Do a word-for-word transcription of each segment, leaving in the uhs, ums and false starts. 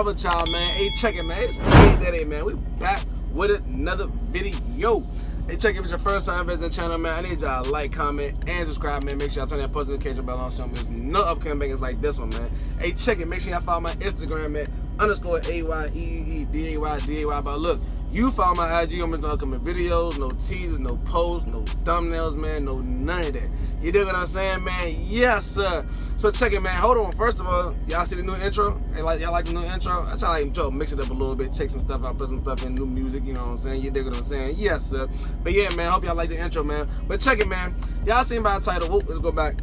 up with y'all, man? Hey, check it, man. It's Ayeeedayday, man. We back with another video. Hey, check it. If it's your first time visiting the channel, man, I need y'all to like, comment, and subscribe, man. Make sure y'all turn that post notification bell on so there's no upcoming bangers like this one, man. Hey, check it. Make sure y'all follow my Instagram at underscore A Y E E D A Y D A Y. But look, you follow my I G on my upcoming videos. No teasers, no posts, no thumbnails, man. No none of that. You dig what I'm saying, man? Yes, sir. So check it, man. Hold on. First of all, y'all see the new intro? Hey, like, y'all like the new intro? I try to like, mix it up a little bit, take some stuff out, put some stuff in, new music, you know what I'm saying? You dig what I'm saying? Yes, sir. But yeah, man, hope y'all like the intro, man. But check it, man. Y'all seen my title. Whoop, let's go back.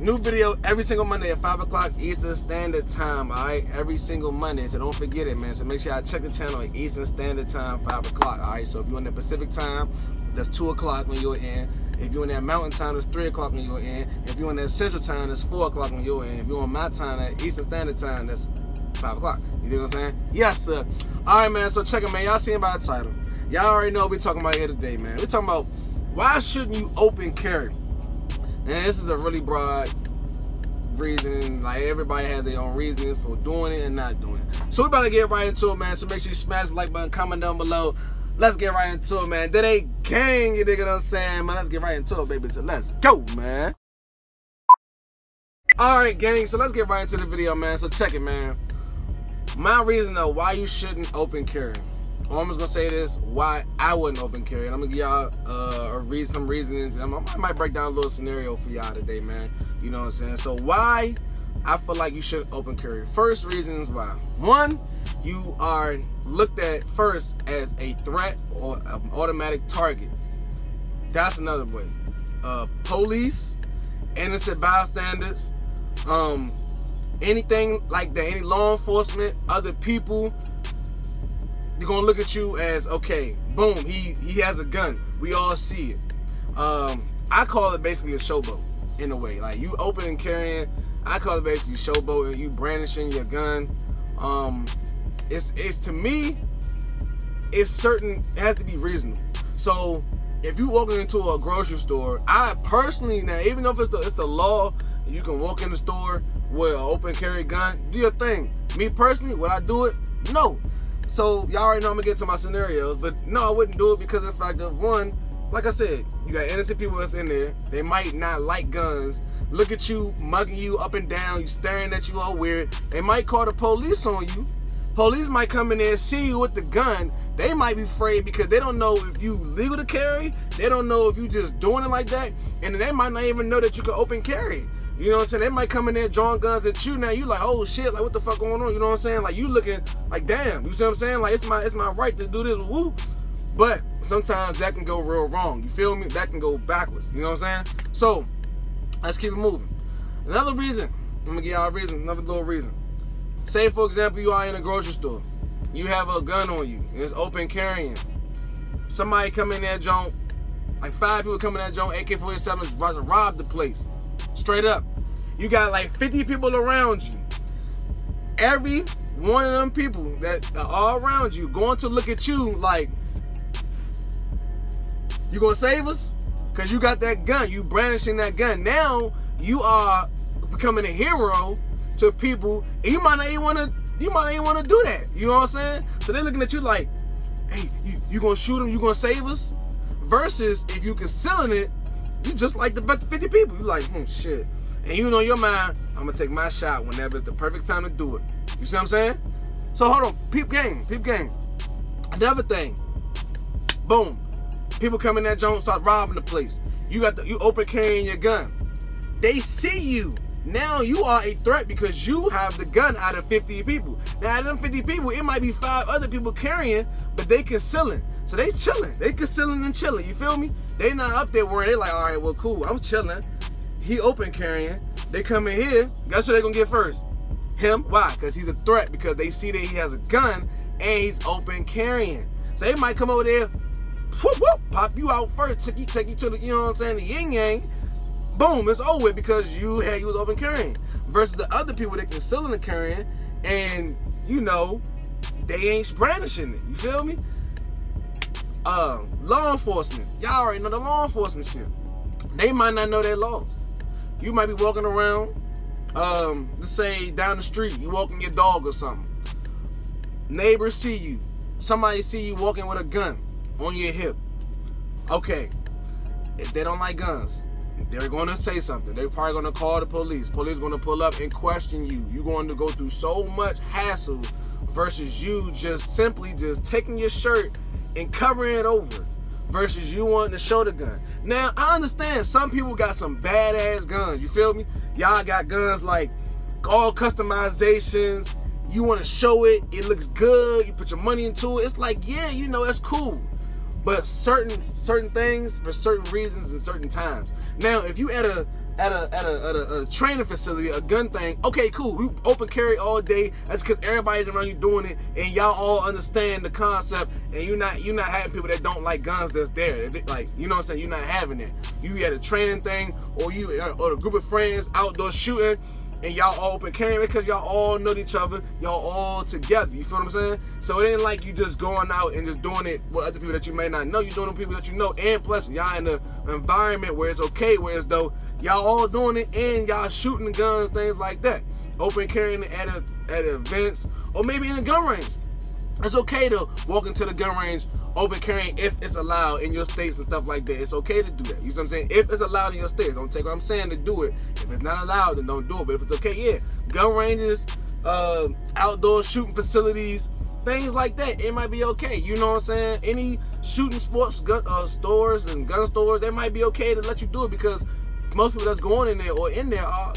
New video every single Monday at five o'clock Eastern Standard Time, alright? Every single Monday, so don't forget it, man. So make sure I check the channel at Eastern Standard Time, five o'clock, alright? So if you're in the Pacific Time, that's two o'clock when you're in. If you're in that Mountain Time, it's three o'clock when you're in. If you're in that Central Time, it's four o'clock when you're in. If you're on my time, that Eastern Standard Time, that's five o'clock. You know what I'm saying? Yes, sir. Alright, man, so check it, man. Y'all seen by the title. Y'all already know what we're talking about here today, man. We're talking about why shouldn't you open carry? And this is a really broad reason. Like, everybody has their own reasons for doing it and not doing it. So we about to get right into it, man. So make sure you smash the like button, comment down below. Let's get right into it, man. That ain't gang, you dig what I'm saying, man. Let's get right into it, baby. So let's go, man. Alright, gang, so let's get right into the video, man. So check it, man. My reason though why you shouldn't open carry. Or I'm just gonna say this, why I wouldn't open carry. And I'm gonna give y'all uh, a reason, some reasons. And I might break down a little scenario for y'all today, man. You know what I'm saying? So why I feel like you should open carry. First reasons why. One, you are looked at first as a threat or an automatic target. That's another way. Uh, police, innocent bystanders, um, anything like that, any law enforcement, other people, they're gonna look at you as, okay, boom, he he has a gun. We all see it. Um, I call it basically a showboat in a way. Like, you open and carrying, I call it basically showboat, and you brandishing your gun. Um, it's it's to me, it's certain. It has to be reasonable. So if you walk into a grocery store, I personally now, even though it's the it's the law, you can walk in the store with an open carry gun. Do your thing. Me personally, would I do it? No. So y'all already know I'm gonna get to my scenarios, but no, I wouldn't do it because of the fact that one, like I said, you got innocent people that's in there. They might not like guns. Look at you, mugging you up and down, you staring at you all weird. They might call the police on you. Police might come in there and see you with the gun. They might be afraid because they don't know if you legal to carry. They don't know if you just doing it like that. And they might not even know that you can open carry. You know what I'm saying? They might come in there drawing guns at you now. You like, oh shit, like what the fuck going on? You know what I'm saying? Like, you looking like, damn, you see what I'm saying? Like, it's my it's my right to do this, woo. But sometimes that can go real wrong. You feel me? That can go backwards. You know what I'm saying? So let's keep it moving. Another reason, I'm gonna give y'all a reason, another little reason. Say for example, you are in a grocery store. You have a gun on you, and it's open carrying. Somebody come in that joint, like five people come in that joint, A K forty-sevens about to rob the place. Straight up. You got like fifty people around you. Every one of them people that are all around you going to look at you like, you gonna save us? Cause you got that gun, you brandishing that gun. Now you are becoming a hero to people. And you might not even wanna, you might not even wanna do that. You know what I'm saying? So they're looking at you like, hey, you, you gonna shoot them, you gonna save us? Versus if you concealing it, you just like the fifty people. You like, hmm, shit. And you know your mind, I'm gonna take my shot whenever it's the perfect time to do it. You see what I'm saying? So hold on, peep game, peep game. Another thing, boom. People come in that joint, start robbing the place. You got the, you open carrying your gun. They see you. Now you are a threat because you have the gun out of fifty people. Now out of them fifty people, it might be five other people carrying, but they concealing. So they chilling, they concealing and chilling, you feel me? They not up there worrying, they like, all right, well, cool, I'm chilling. He open carrying, they come in here, guess what they gonna get first? Him, why? Because he's a threat, because they see that he has a gun and he's open carrying. So they might come over there, whoop, whoop, pop you out first, take you, take you to the, you know what I'm saying, the yin yang, boom, it's over because you had, you was open carrying. Versus the other people that concealing the carrying and, you know, they ain't brandishing it, you feel me? Uh, law enforcement, y'all already know the law enforcement shit. They might not know their laws. You might be walking around, um, let's say down the street, you walking your dog or something. Neighbors see you. Somebody see you walking with a gun on your hip. Okay, if they don't like guns, they're going to say something. They're probably going to call the police. Police going to pull up and question you. You're going to go through so much hassle versus you just simply just taking your shirt and covering it over versus you wanting to show the gun. Now, I understand some people got some badass guns. You feel me? Y'all got guns like all customizations. You want to show it. It looks good. You put your money into it. It's like, yeah, you know, that's cool. But certain certain things for certain reasons and certain times. Now, if you at a at a at a, at a, a training facility, a gun thing, okay, cool. We open carry all day. That's because everybody's around you doing it, and y'all all understand the concept. And you're not you're not having people that don't like guns that's there. Like, you know what I'm saying? You're not having it. You at a training thing, or you or a group of friends outdoor shooting, and y'all all open carry because y'all all know each other. Y'all all together. You feel what I'm saying? So it ain't like you just going out and just doing it with other people that you may not know. You're doing it with people that you know. And plus, y'all in an environment where it's okay, whereas though y'all all doing it and y'all shooting guns, things like that. Open carrying at a, at events or maybe in the gun range. It's okay to walk into the gun range open carrying if it's allowed in your states and stuff like that. It's okay to do that. You know what I'm saying? If it's allowed in your states, don't take what I'm saying to do it. If it's not allowed, then don't do it. But if it's okay, yeah. Gun ranges, uh, outdoor shooting facilities, things like that, it might be okay. You know what I'm saying? Any shooting sports gun, uh, stores and gun stores, they might be okay to let you do it because most people that's going in there or in there are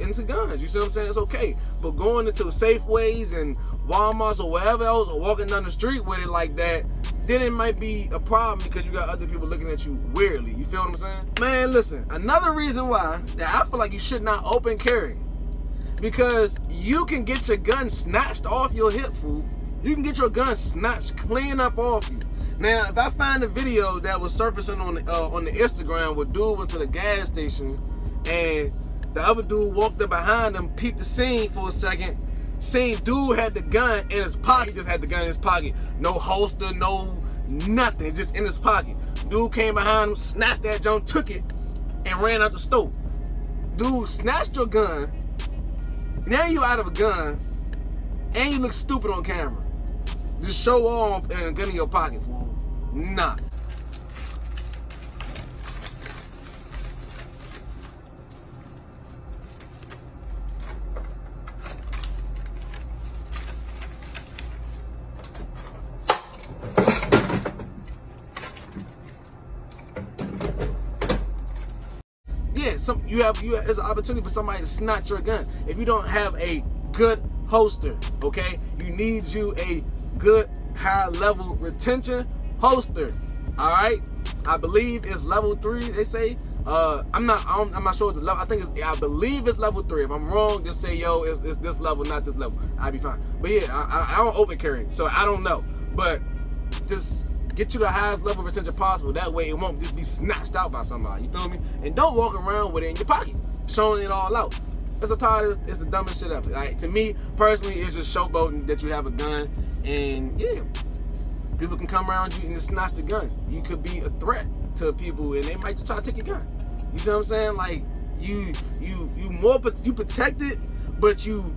into guns. You see what I'm saying? It's okay. But going into Safeways and Walmarts or wherever else or walking down the street with it like that, then it might be a problem because you got other people looking at you weirdly. You feel what I'm saying? Man, listen, another reason why that I feel like you should not open carry, because you can get your gun snatched off your hip, fool. You can get your gun snatched clean up off you. Now, if I find a video that was surfacing on the, uh, on the Instagram where dude went to the gas station and the other dude walked up behind him, peeped the scene for a second, seen dude had the gun in his pocket. He just had the gun in his pocket. No holster, no nothing, just in his pocket. Dude came behind him, snatched that junk, took it, and ran out the store. Dude snatched your gun. Now you out of a gun, and you look stupid on camera. Just show off and gun in your pocket, fool. Nah. Some, you have you have, it's an opportunity for somebody to snatch your gun. If you don't have a good holster, okay, you need you a good high level retention holster. All right, I believe it's level three. They say uh, I'm not I'm, I'm not sure the level. I think it's, I believe it's level three. If I'm wrong, just say yo, it's, it's this level, not this level. I'd be fine. But yeah, I, I don't open carry, so I don't know. But just get you the highest level of retention possible. That way it won't just be snatched out by somebody. You feel me? And don't walk around with it in your pocket, showing it all out. It's the tiredest, it's the dumbest shit ever. Like, to me, personally, it's just showboating that you have a gun. And yeah, people can come around you and just snatch the gun. You could be a threat to people and they might just try to take your gun. You see what I'm saying? Like, you you you more you protect it, but you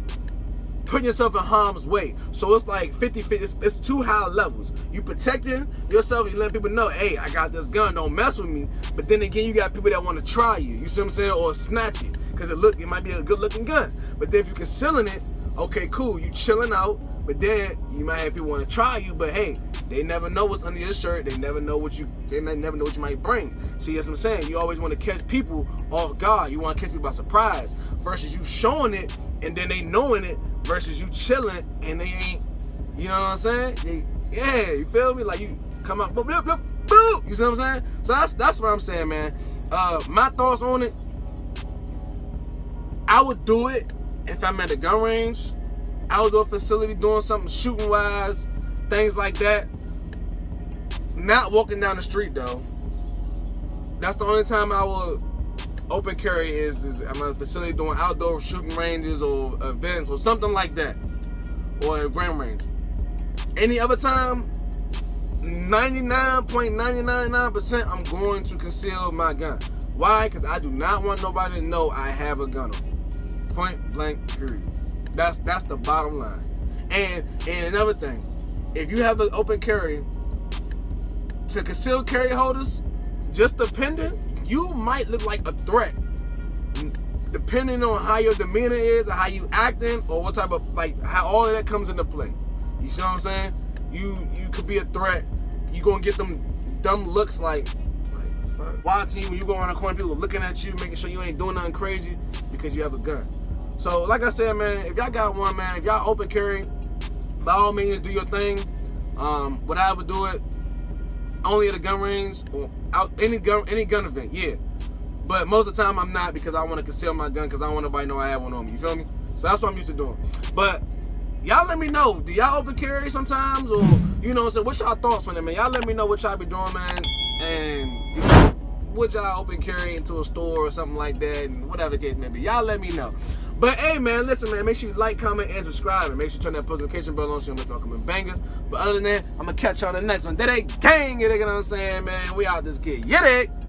putting yourself in harm's way. So it's like fifty fifty, it's, it's two high levels. You protecting yourself, you letting people know, hey, I got this gun, don't mess with me. But then again, you got people that want to try you, you see what I'm saying, or snatch it, because it look, it might be a good looking gun. But then if you're concealing it, okay, cool, you chilling out, but then you might have people want to try you, but hey, they never know what's under your shirt, they never know what you, they never know what you might bring. See, that's what I'm saying, you always want to catch people off guard, you want to catch people by surprise, versus you showing it, and then they knowing it, versus you chilling and they ain't, you know what I'm saying? They, yeah, you feel me? Like, you come out, boop, boop, boop, boop. You see what I'm saying? So that's that's what I'm saying, man. Uh, my thoughts on it, I would do it if I'm at a gun range, outdoor facility doing something shooting wise, things like that. Not walking down the street though. That's the only time I would open carry is, is I'm at a facility doing outdoor shooting ranges or events or something like that, or a gun range. Any other time, ninety-nine point nine nine nine percent I'm going to conceal my gun. Why? Because I do not want nobody to know I have a gun on. Point blank period. That's that's the bottom line. And and another thing, if you have an open carry, to concealed carry holders, just depending, you might look like a threat, depending on how your demeanor is, or how you acting, or what type of, like, how all of that comes into play. You see what I'm saying? You you could be a threat. You gonna get them dumb looks like, like watching you when you go around the corner, people looking at you, making sure you ain't doing nothing crazy because you have a gun. So like I said, man, if y'all got one, man, if y'all open carry, by all means do your thing. Um, would I ever do it? Only at the gun range or out any gun any gun event, yeah. But most of the time I'm not, because I want to conceal my gun, because I don't want nobody to know I have one on me. You feel me? So that's what I'm used to doing. But y'all let me know. Do y'all open carry sometimes? Or, you know what I'm saying? What's y'all thoughts on it, man? Y'all let me know what y'all be doing, man. And you know, would y'all open carry into a store or something like that? And whatever the case may be. Y'all let me know. But hey, man, listen, man. Make sure you like, comment, and subscribe. And make sure you turn that post notification bell on so you don't miss upcoming bangers. But other than that, I'm going to catch y'all on the next one. That ain't gang, you know what I'm saying, man? We out this kid. Yeah, they.